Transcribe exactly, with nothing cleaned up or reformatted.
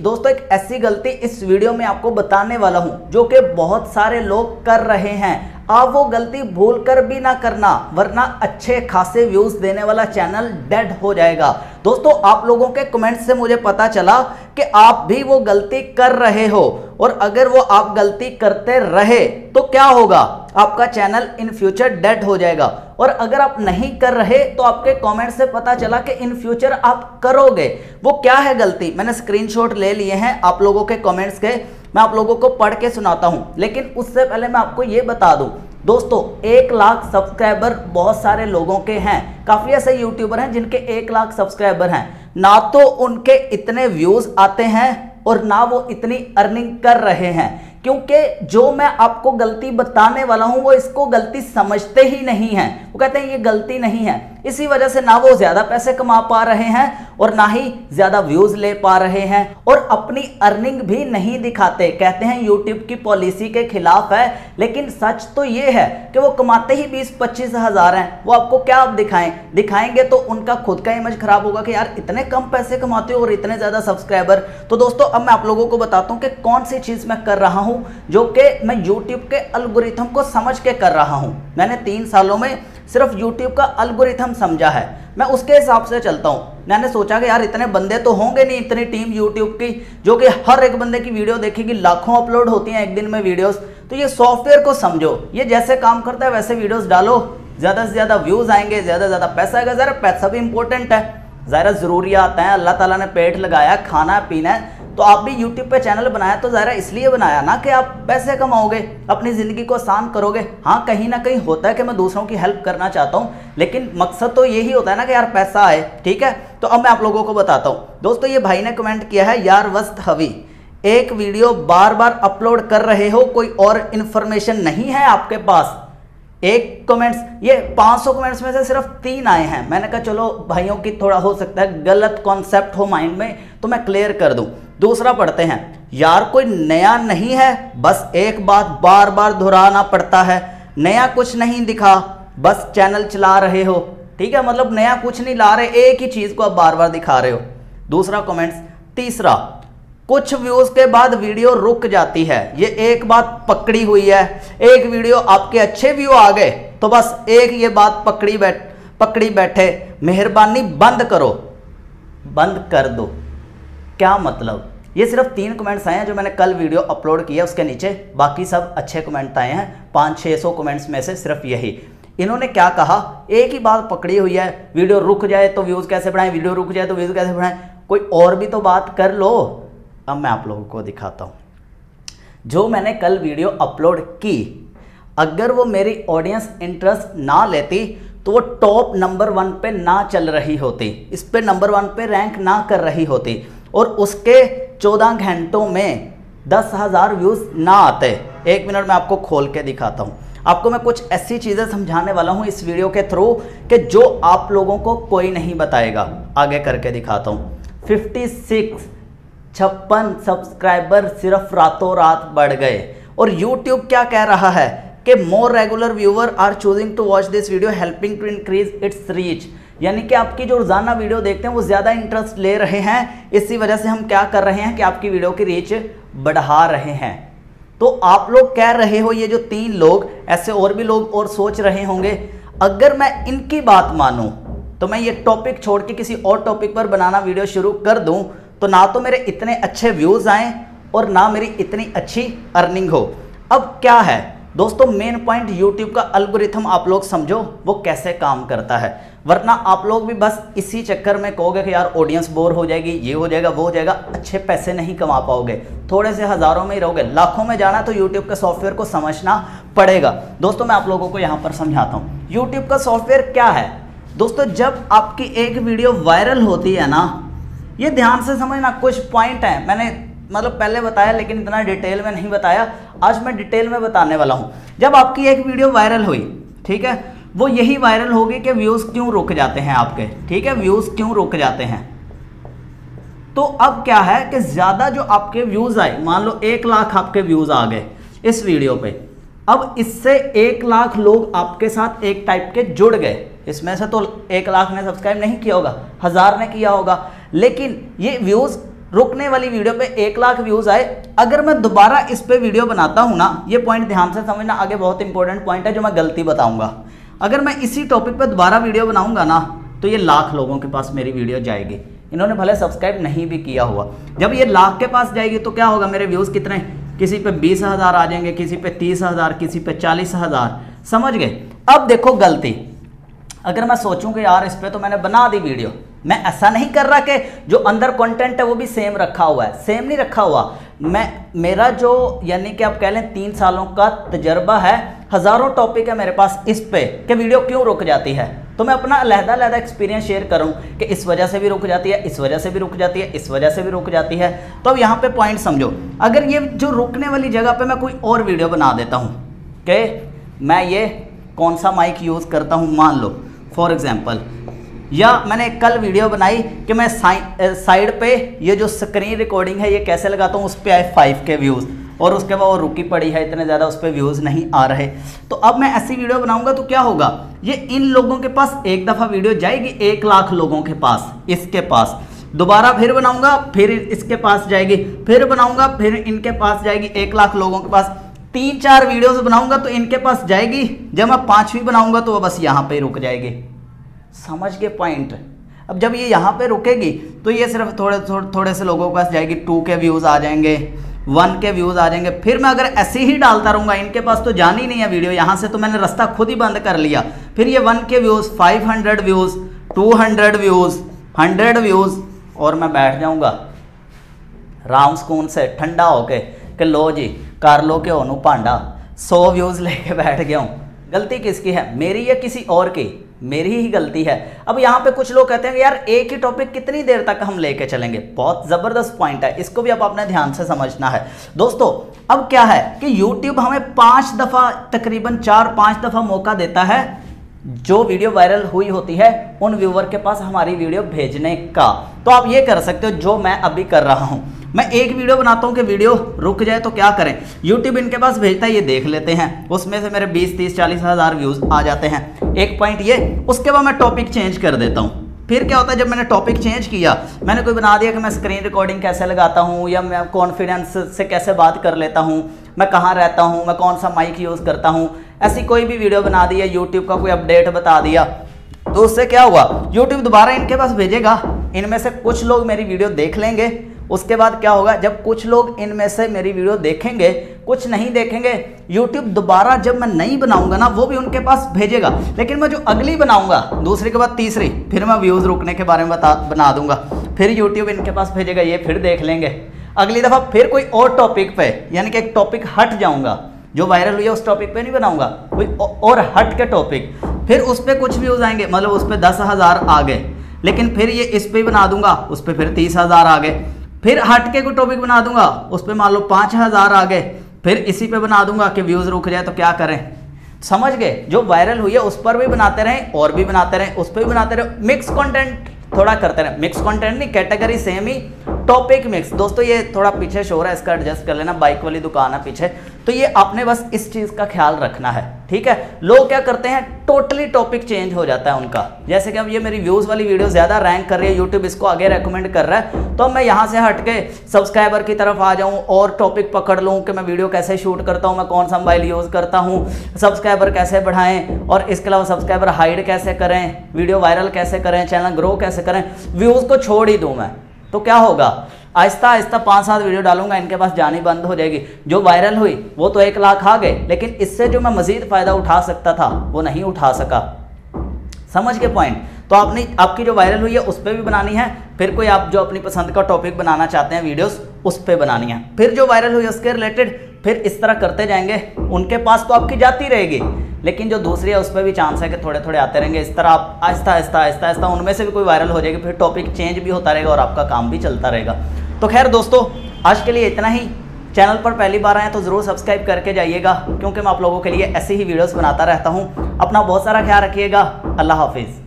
दोस्तों एक ऐसी गलती इस वीडियो में आपको बताने वाला हूं जो कि बहुत सारे लोग कर रहे हैं। आप वो गलती भूलकर भी ना करना, वरना अच्छे खासे व्यूज देने वाला चैनल डेड हो जाएगा। दोस्तों आप लोगों के कमेंट से मुझे पता चला कि आप भी वो गलती कर रहे हो, और अगर वो आप गलती करते रहे तो क्या होगा, आपका चैनल इन फ्यूचर डेड हो जाएगा। और अगर आप नहीं कर रहे तो आपके कमेंट से पता चला कि इन फ्यूचर आप करोगे। वो क्या है गलती, मैंने स्क्रीनशॉट ले लिए हैं आप लोगों के कमेंट्स के, मैं आप लोगों को पढ़ के सुनाता हूं। लेकिन उससे पहले मैं आपको ये बता दूं दोस्तों, एक लाख सब्सक्राइबर बहुत सारे लोगों के हैं। काफ़ी ऐसे यूट्यूबर हैं जिनके एक लाख सब्सक्राइबर हैं, ना तो उनके इतने व्यूज़ आते हैं और ना वो इतनी अर्निंग कर रहे हैं, क्योंकि जो मैं आपको गलती बताने वाला हूं वो इसको गलती समझते ही नहीं हैं। वो कहते हैं ये गलती नहीं है, इसी वजह से ना वो ज़्यादा पैसे कमा पा रहे हैं और ना ही ज़्यादा व्यूज़ ले पा रहे हैं, और अपनी अर्निंग भी नहीं दिखाते। कहते हैं यूट्यूब की पॉलिसी के खिलाफ है, लेकिन सच तो ये है कि वो कमाते ही बीस पच्चीस हज़ार हैं। वो आपको क्या आप दिखाएं, दिखाएंगे तो उनका खुद का इमेज खराब होगा कि यार इतने कम पैसे कमाते हो और इतने ज़्यादा सब्सक्राइबर। तो दोस्तों अब मैं आप लोगों को बताता हूँ कि कौन सी चीज़ मैं कर रहा हूँ जो कि मैं YouTube के एल्गोरिथम को समझ के कर रहा हूं। मैंने तीन सालों में सिर्फ YouTube का एल्गोरिथम समझा है, मैं उसके हिसाब से चलता हूं। मैंने सोचा कि यार इतने बंदे तो होंगे नहीं, इतनी टीम YouTube की जो कि हर एक बंदे की वीडियो देखेगी, लाखों अपलोड होती हैं एक दिन में वीडियोस। तो ये सॉफ्टवेयर को समझो, ये जैसे काम करता है वैसे वीडियोस डालो, ज्यादा से ज्यादा व्यूज आएंगे, ज्यादा से ज्यादा पैसा आएगा। जरा पैसा भी इंपॉर्टेंट है, ज़ाहिर ज़रूरियात हैं, अल्लाह ताला ने पेट लगाया, खाना पीना है। तो आप भी यूट्यूब पे चैनल बनाया तो ज़ाहिर इसलिए बनाया ना कि आप पैसे कमाओगे, अपनी ज़िंदगी को आसान करोगे। हाँ कहीं ना कहीं होता है कि मैं दूसरों की हेल्प करना चाहता हूँ, लेकिन मकसद तो यही होता है ना कि यार पैसा आए। ठीक है, तो अब मैं आप लोगों को बताता हूँ दोस्तों। ये भाई ने कमेंट किया है, यार वस्त हवी एक वीडियो बार बार अपलोड कर रहे हो, कोई और इन्फॉर्मेशन नहीं है आपके पास। एक कमेंट्स, ये पाँच सौ कमेंट्स में से सिर्फ तीन आए हैं। मैंने कहा चलो भाइयों की थोड़ा हो सकता है गलत कॉन्सेप्ट हो माइंड में, तो मैं क्लियर कर दूं। दूसरा पढ़ते हैं, यार कोई नया नहीं है, बस एक बात बार बार दोहराना पड़ता है, नया कुछ नहीं दिखा, बस चैनल चला रहे हो। ठीक है, मतलब नया कुछ नहीं ला रहे, एक ही चीज़ को आप बार बार दिखा रहे हो। दूसरा कमेंट्स। तीसरा, कुछ व्यूज के बाद वीडियो रुक जाती है, ये एक बात पकड़ी हुई है। एक वीडियो आपके अच्छे व्यू आ गए तो बस एक ये बात पकड़ी बैठ पकड़ी बैठे, मेहरबानी बंद करो, बंद कर दो। क्या मतलब, ये सिर्फ तीन कमेंट्स आए हैं जो मैंने कल वीडियो अपलोड किया उसके नीचे, बाकी सब अच्छे कमेंट आए हैं। पाँच छः सौ कमेंट्स में से सिर्फ यही। इन्होंने क्या कहा, एक ही बात पकड़ी हुई है, वीडियो रुक जाए तो व्यूज़ कैसे बढ़ाएं, वीडियो रुक जाए तो व्यूज़ कैसे बढ़ाएं, कोई और भी तो बात कर लो। अब मैं आप लोगों को दिखाता हूँ जो मैंने कल वीडियो अपलोड की। अगर वो मेरी ऑडियंस इंटरेस्ट ना लेती तो वो टॉप नंबर वन पे ना चल रही होती, इस पे नंबर वन पे रैंक ना कर रही होती, और उसके चौदह घंटों में दस हज़ार व्यूज़ ना आते। एक मिनट में आपको खोल के दिखाता हूँ। आपको मैं कुछ ऐसी चीज़ें समझाने वाला हूँ इस वीडियो के थ्रू कि जो आप लोगों को कोई नहीं बताएगा। आगे करके दिखाता हूँ। फिफ्टी सिक्स छप्पन सब्सक्राइबर सिर्फ रातों रात बढ़ गए, और YouTube क्या कह रहा है कि more regular viewer are choosing to watch this video helping to increase its reach, यानी कि आपकी जो रोज़ाना वीडियो देखते हैं वो ज़्यादा इंटरेस्ट ले रहे हैं, इसी वजह से हम क्या कर रहे हैं कि आपकी वीडियो की रीच बढ़ा रहे हैं। तो आप लोग कह रहे हो ये जो तीन लोग, ऐसे और भी लोग और सोच रहे होंगे। अगर मैं इनकी बात मानूँ तो मैं ये टॉपिक छोड़ के किसी और टॉपिक पर बनाना वीडियो शुरू कर दूँ तो ना तो मेरे इतने अच्छे व्यूज़ आएँ और ना मेरी इतनी अच्छी अर्निंग हो। अब क्या है दोस्तों मेन पॉइंट, YouTube का एल्गोरिथम आप लोग समझो वो कैसे काम करता है, वरना आप लोग भी बस इसी चक्कर में कहोगे कि यार ऑडियंस बोर हो जाएगी, ये हो जाएगा, वो हो जाएगा, अच्छे पैसे नहीं कमा पाओगे, थोड़े से हज़ारों में ही रहोगे। लाखों में जाना तो यूट्यूब के सॉफ्टवेयर को समझना पड़ेगा। दोस्तों मैं आप लोगों को यहाँ पर समझाता हूँ यूट्यूब का सॉफ्टवेयर क्या है। दोस्तों जब आपकी एक वीडियो वायरल होती है ना, ये ध्यान से समझना, कुछ पॉइंट हैं मैंने मतलब पहले बताया लेकिन इतना डिटेल में नहीं बताया, आज मैं डिटेल में बताने वाला हूँ। जब आपकी एक वीडियो वायरल हुई, ठीक है, वो यही वायरल होगी कि व्यूज़ क्यों रुक जाते हैं आपके। ठीक है, व्यूज़ क्यों रुक जाते हैं। तो अब क्या है कि ज़्यादा जो आपके व्यूज़ आए, मान लो एक लाख आपके व्यूज़ आ गए इस वीडियो पर, अब इससे एक लाख लोग आपके साथ एक टाइप के जुड़ गए। इसमें से तो एक लाख ने सब्सक्राइब नहीं किया होगा, हज़ार ने किया होगा, लेकिन ये व्यूज़ रुकने वाली वीडियो पे एक लाख व्यूज आए। अगर मैं दोबारा इस पे वीडियो बनाता हूँ ना, ये पॉइंट ध्यान से समझना, आगे बहुत इंपॉर्टेंट पॉइंट है जो मैं गलती बताऊंगा। अगर मैं इसी टॉपिक पे दोबारा वीडियो बनाऊंगा ना तो ये लाख लोगों के पास मेरी वीडियो जाएगी। इन्होंने भले सब्सक्राइब नहीं भी किया हुआ, जब ये लाख के पास जाएगी तो क्या होगा, मेरे व्यूज़ कितने, किसी पे बीस हज़ार आ जाएंगे, किसी पे तीस हज़ार, किसी पे चालीस हज़ार। समझ गए? अब देखो गलती, अगर मैं सोचूं कि यार इस पर तो मैंने बना दी वीडियो, मैं ऐसा नहीं कर रहा कि जो अंदर कंटेंट है वो भी सेम रखा हुआ है, सेम नहीं रखा हुआ। मैं मेरा जो यानी कि आप कह लें तीन सालों का तजर्बा है, हज़ारों टॉपिक है मेरे पास इस पे कि वीडियो क्यों रुक जाती है, तो मैं अपना अलहदा अलहदा एक्सपीरियंस शेयर करूं कि इस वजह से भी रुक जाती है, इस वजह से भी रुक जाती है, इस वजह से भी रुक जाती है। तो अब यहाँ पर पॉइंट समझो, अगर ये जो रुकने वाली जगह पर मैं कोई और वीडियो बना देता हूँ कि मैं ये कौन सा माइक यूज़ करता हूँ, मान लो फॉर एग्ज़ाम्पल, या मैंने कल वीडियो बनाई कि मैं साइड पे ये जो स्क्रीन रिकॉर्डिंग है ये कैसे लगाता हूँ, उस पर आए फाइव के व्यूज़ और उसके बाद वो रुकी पड़ी है, इतने ज़्यादा उस पर व्यूज़ नहीं आ रहे। तो अब मैं ऐसी वीडियो बनाऊंगा तो क्या होगा, ये इन लोगों के पास एक दफ़ा वीडियो जाएगी, एक लाख लोगों के पास, इसके पास दोबारा फिर बनाऊँगा, फिर इसके पास जाएगी, फिर बनाऊँगा, फिर इनके पास जाएगी, एक लाख लोगों के पास। तीन चार वीडियोज़ बनाऊँगा तो इनके पास जाएगी, जब मैं पाँचवीं बनाऊँगा तो वह बस यहाँ पर रुक जाएगी। समझ गए पॉइंट? अब जब ये यहाँ पे रुकेगी तो ये सिर्फ थोड़े थोड़े थोड़े से लोगों के पास जाएगी, टू के व्यूज़ आ जाएंगे, वन के व्यूज़ आ जाएंगे। फिर मैं अगर ऐसे ही डालता रहूँगा, इनके पास तो जानी नहीं है वीडियो, यहाँ से तो मैंने रास्ता खुद ही बंद कर लिया, फिर ये one K views, five hundred views, two hundred views, hundred views, और मैं बैठ जाऊँगा राम सुकून से ठंडा होके कि लो जी कर लो के ओनू भांडा, सौ व्यूज़ लेके बैठ गया हूँ। गलती किसकी है, मेरी या किसी और की? मेरी ही गलती है। अब यहाँ पे कुछ लोग कहते हैं कि यार एक ही टॉपिक कितनी देर तक हम लेके चलेंगे, बहुत ज़बरदस्त पॉइंट है, इसको भी आप अपने ध्यान से समझना है। दोस्तों अब क्या है कि YouTube हमें पाँच दफ़ा तकरीबन चार पाँच दफ़ा मौका देता है, जो वीडियो वायरल हुई होती है उन व्यूवर के पास हमारी वीडियो भेजने का। तो आप ये कर सकते हो जो मैं अभी कर रहा हूँ, मैं एक वीडियो बनाता हूँ कि वीडियो रुक जाए तो क्या करें, YouTube इनके पास भेजता है, ये देख लेते हैं, उसमें से मेरे बीस तीस चालीस हज़ार व्यूज़ आ जाते हैं, एक पॉइंट ये। उसके बाद मैं टॉपिक चेंज कर देता हूँ। फिर क्या होता है, जब मैंने टॉपिक चेंज किया, मैंने कोई बना दिया कि मैं स्क्रीन रिकॉर्डिंग कैसे लगाता हूँ, या मैं कॉन्फिडेंस से कैसे बात कर लेता हूँ, मैं कहाँ रहता हूँ, मैं कौन सा माइक यूज़ करता हूँ, ऐसी कोई भी वीडियो बना दी या यूट्यूब का कोई अपडेट बता दिया, तो उससे क्या हुआ, यूट्यूब दोबारा इनके पास भेजेगा, इनमें से कुछ लोग मेरी वीडियो देख लेंगे। उसके बाद क्या होगा, जब कुछ लोग इनमें से मेरी वीडियो देखेंगे, कुछ नहीं देखेंगे, YouTube दोबारा जब मैं नहीं बनाऊंगा ना वो भी उनके पास भेजेगा, लेकिन मैं जो अगली बनाऊंगा दूसरे के बाद तीसरी, फिर मैं व्यूज़ रुकने के बारे में बता बना दूंगा, फिर YouTube इनके पास भेजेगा, ये फिर देख लेंगे। अगली दफ़ा फिर कोई और टॉपिक पे, यानी कि एक टॉपिक हट जाऊँगा, जो वायरल हुई है उस टॉपिक पे नहीं बनाऊंगा, कोई और हट के टॉपिक, फिर उस पर कुछ व्यूज़ आएंगे, मतलब उस पर दस हज़ार आ गए, लेकिन फिर ये इस पर बना दूंगा, उस पर फिर तीस हज़ार आ गए, फिर हटके कोई टॉपिक बना दूंगा, उस पर मान लो पाँच हज़ार आ गए, फिर इसी पे बना दूंगा कि व्यूज़ रुक जाए तो क्या करें। समझ गए? जो वायरल हुई है उस पर भी बनाते रहें, और भी बनाते रहें, उस पर भी बनाते रहें, मिक्स कंटेंट थोड़ा करते रहें, मिक्स कंटेंट नहीं, कैटेगरी सेम ही, टॉपिक मिक्स। दोस्तों ये थोड़ा पीछे शोर है, इसका एडजस्ट कर लेना, बाइक वाली दुकान है पीछे। तो ये आपने बस इस चीज़ का ख्याल रखना है, ठीक है। लोग क्या करते हैं, टोटली टॉपिक चेंज हो जाता है उनका, जैसे कि अब ये मेरी व्यूज़ वाली वीडियो ज़्यादा रैंक कर रही है, यूट्यूब इसको आगे रेकमेंड कर रहा है, तो मैं यहाँ से हट के सब्सक्राइबर की तरफ आ जाऊँ और टॉपिक पकड़ लूँ कि मैं वीडियो कैसे शूट करता हूँ, मैं कौन सा मोबाइल यूज़ करता हूँ, सब्सक्राइबर कैसे बढ़ाएँ, और इसके अलावा सब्सक्राइबर हाइड कैसे करें, वीडियो वायरल कैसे करें, चैनल ग्रो कैसे करें, व्यूज़ को छोड़ ही दूँ मैं, तो क्या होगा, आहिस्ता आहिस्ता पाँच सात वीडियो डालूंगा, इनके पास जानी बंद हो जाएगी। जो वायरल हुई वो तो एक लाख आ गए, लेकिन इससे जो मैं मज़ीद फ़ायदा उठा सकता था वो नहीं उठा सका। समझ के पॉइंट? तो आपने आपकी जो वायरल हुई है उस पर भी बनानी है, फिर कोई आप जो अपनी पसंद का टॉपिक बनाना चाहते हैं वीडियोस उस पर बनानी है, फिर जो वायरल हुई उसके रिलेटेड, फिर इस तरह करते जाएंगे। उनके पास तो आपकी जाती रहेगी, लेकिन जो दूसरी है उस पर भी चांस है कि थोड़े थोड़े आते रहेंगे। इस तरह आप आहिस्ता आहिस्ता आहिस्ता आहिस्ता उनमें से भी कोई वायरल हो जाएगी, फिर टॉपिक चेंज भी होता रहेगा और आपका काम भी चलता रहेगा। तो खैर दोस्तों आज के लिए इतना ही। चैनल पर पहली बार आए तो ज़रूर सब्सक्राइब करके जाइएगा, क्योंकि मैं आप लोगों के लिए ऐसी ही वीडियोज़ बनाता रहता हूँ। अपना बहुत सारा ख्याल रखिएगा। अल्लाह हाफिज़।